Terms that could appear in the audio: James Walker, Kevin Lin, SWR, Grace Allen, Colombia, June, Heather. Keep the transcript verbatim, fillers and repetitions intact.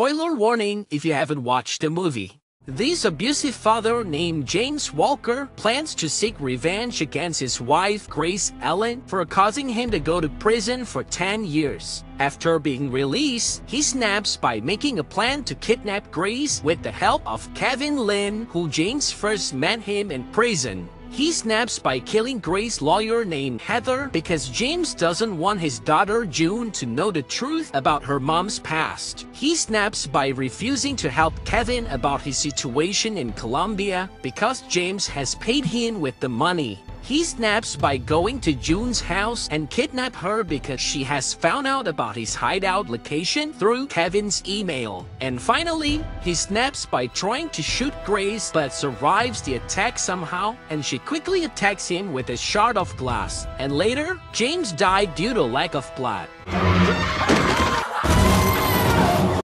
Spoiler warning if you haven't watched the movie. This abusive father named James Walker plans to seek revenge against his wife Grace Allen for causing him to go to prison for ten years. After being released, he snaps by making a plan to kidnap Grace with the help of Kevin Lin, who James first met him in prison. He snaps by killing Grace's lawyer named Heather because James doesn't want his daughter June to know the truth about her mom's past. He snaps by refusing to help Kevin about his situation in Colombia because James has paid him with the money. He snaps by going to June's house and kidnap her because she has found out about his hideout location through Kevin's email. And finally, he snaps by trying to shoot Grace but survives the attack somehow, and she quickly attacks him with a shard of glass. And later, James died due to lack of blood.